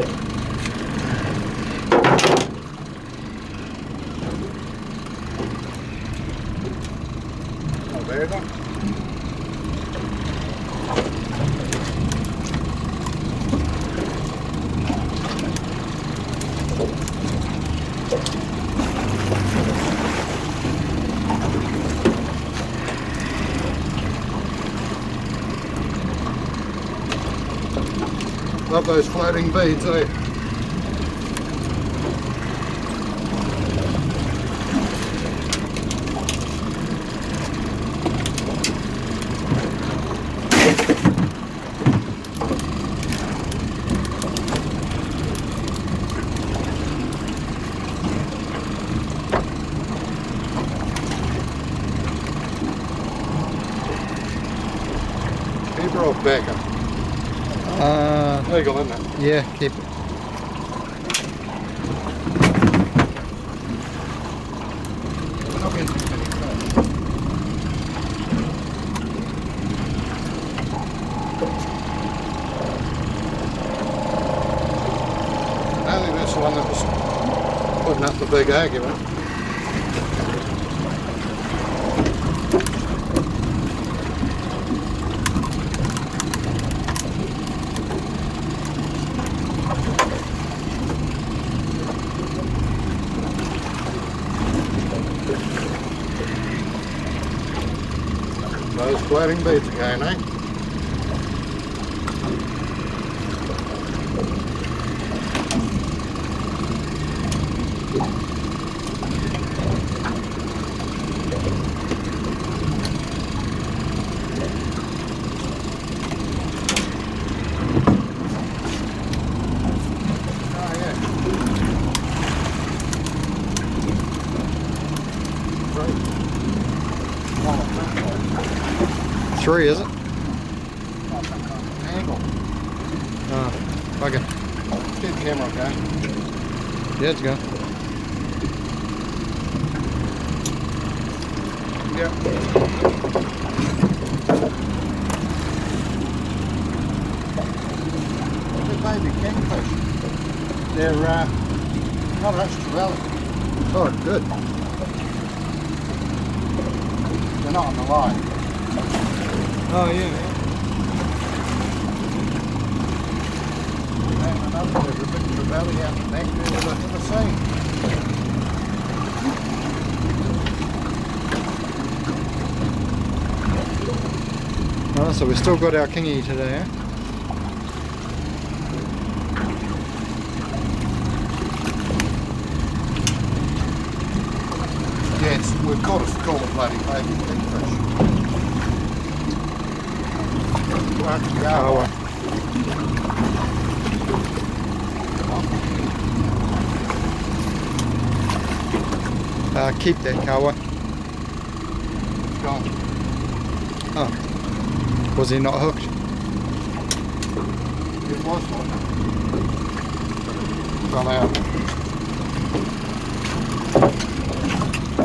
Oh, there you go. Love those floating beads, eh? Keeper or backer? Legal, isn't it? Yeah, keep it. I think that's the one that was putting up the big argument. Those floating beads again, eh? Three, is it? Angle. Oh, okay. Get the camera, okay? Yeah, it's gone. Yeah. They're baby kingfish. They're not much trevally. Oh, good. They're not on the line. Oh yeah, man. And another one, there's a big trevally out the back there that I've never seen. Oh, so we've still got our kingy today, eh? Yeah, it's, we've got to call it bloody baby kingfish. Keep that kawa. It's gone. Oh. Was he not hooked? It was hooked. Gone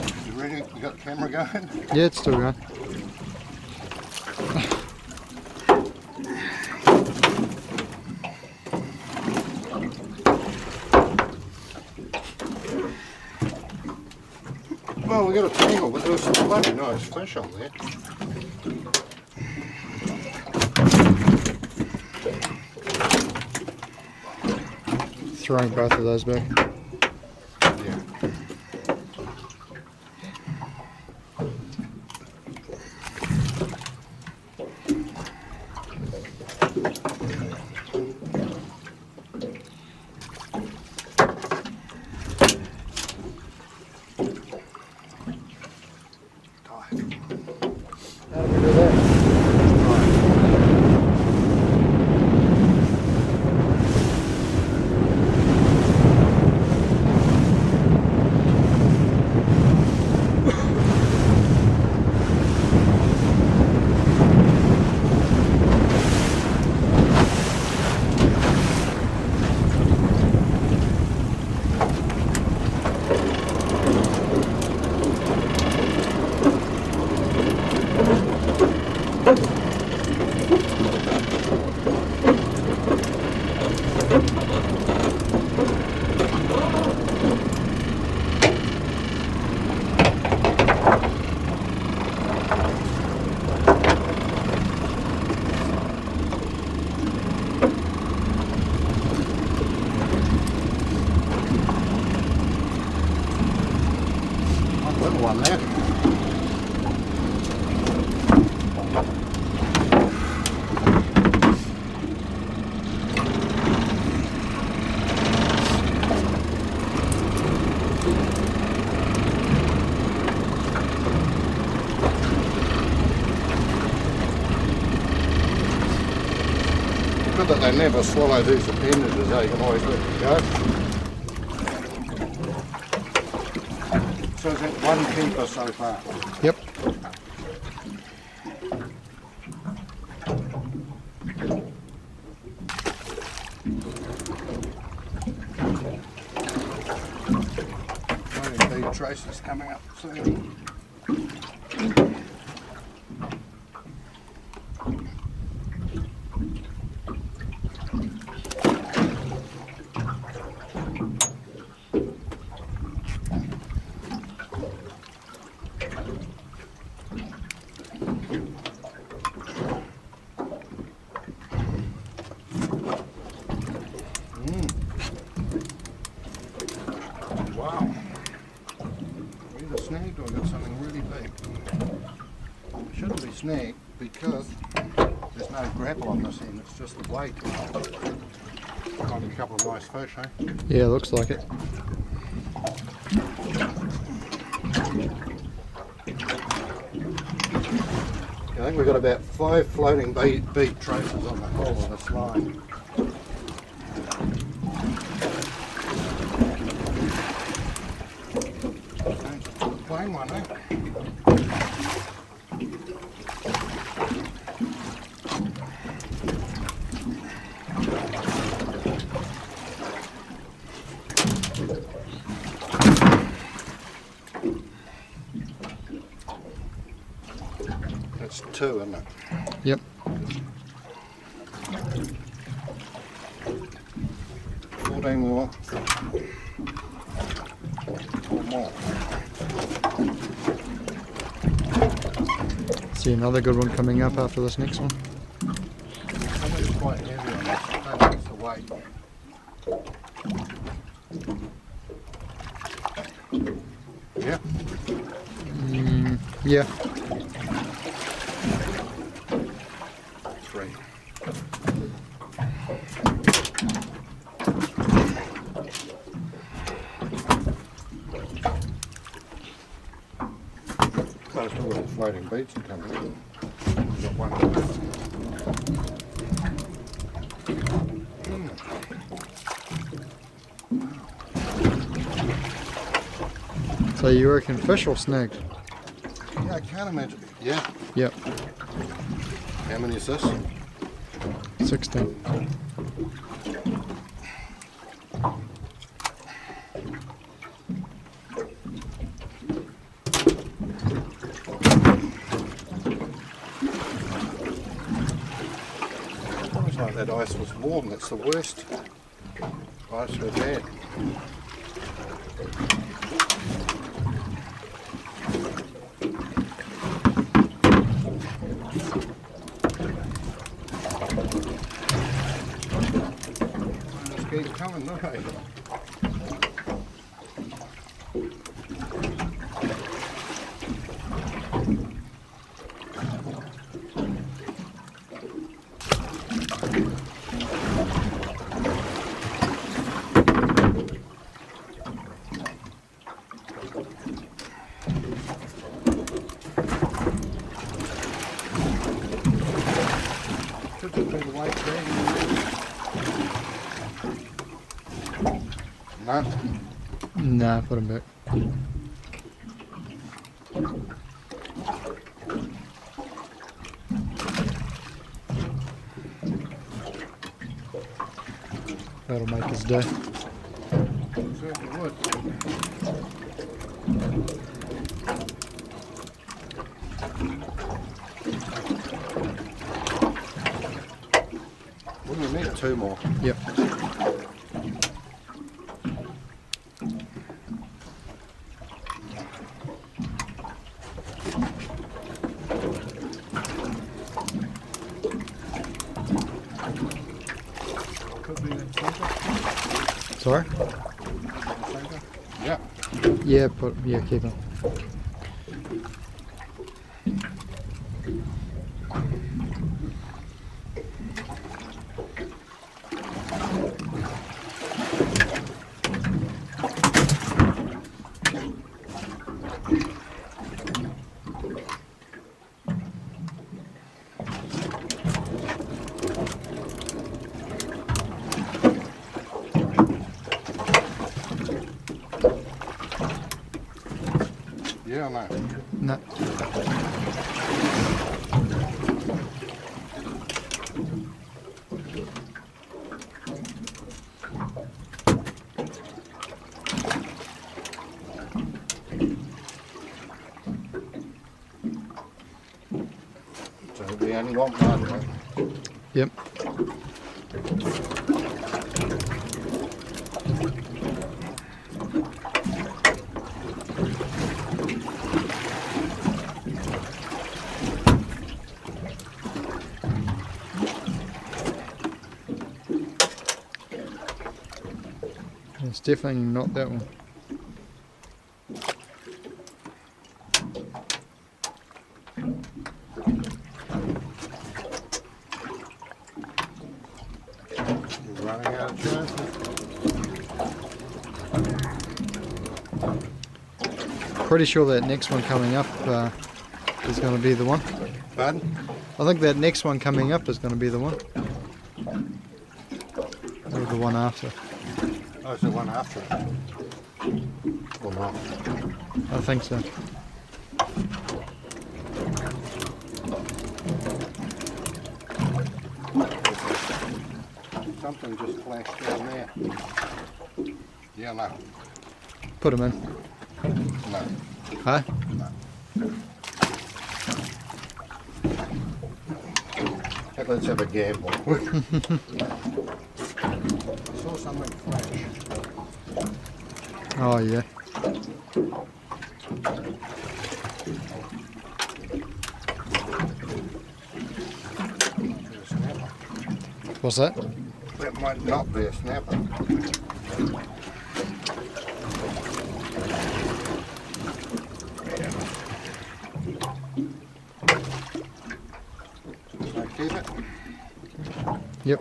out. You ready? You got the camera going? Yeah, it's still going. Well, we got a tangle, but there's some bloody nice fish on there. Throwing both of those back. Yeah. one left. Good that they never swallow these at the end of the day, you can always let it go. So is it one keeper so far? Yep. Might be traces coming up soon. Snag because there's no grapple on this end, it's just the blade. Got a couple of nice fish, eh? Yeah, looks like it. I think we've got about 5 floating bead traces on the whole of this line. Plain one, eh? That's 2, isn't it? Yep. Four more. See another good one coming up after this next one. Something's quite heavy on this, I don't think it's the weight. Yeah? Yeah. 3. Close to all the floating beads are coming in. We've got one left. So you reckon fish or snagged? Yeah, I can't imagine. Yeah. Yep. How many is this? 16. Almost like that ice was warm, that's the worst. Ice was bad. Keeps coming, don't they? Could have been white thing. No. Nah, put him back. That'll make his day. Certainly would. Wouldn't we need 2 more? Yep. Sorry? Yeah. Yeah, keep it. Yeah, no. So we only want one, right? Yep. It's definitely not that one. Running out of chances. Pretty sure that next one coming up is going to be the one. Pardon? I think that next one coming up is going to be the one. Or the one after. Oh, is it one after? Or not? I think so. Something just flashed down there. Yeah, no. Put them in. No. Huh? No. Let's have a gamble. I saw something flash. Oh, yeah. What's that? That might not be a snapper. So keep it? Yep.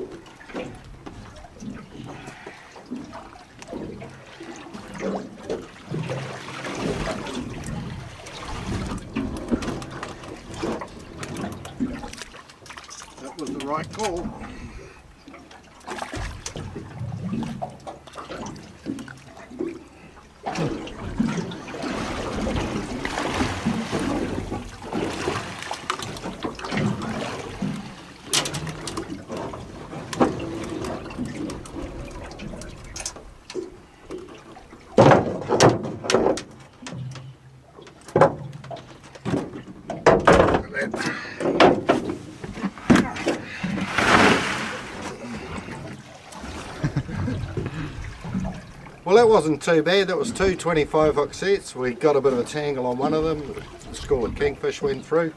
That was the right call. Well, that wasn't too bad. That was 2 25-hook hook sets. We got a bit of a tangle on one of them. The school of kingfish went through,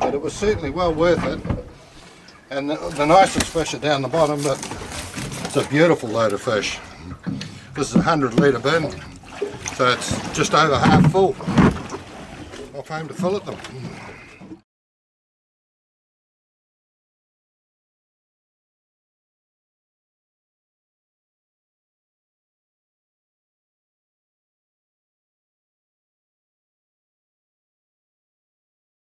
but it was certainly well worth it. And the nicest fish are down the bottom, but it's a beautiful load of fish. This is a 100-litre bin, so it's just over half full. Off home to fillet them.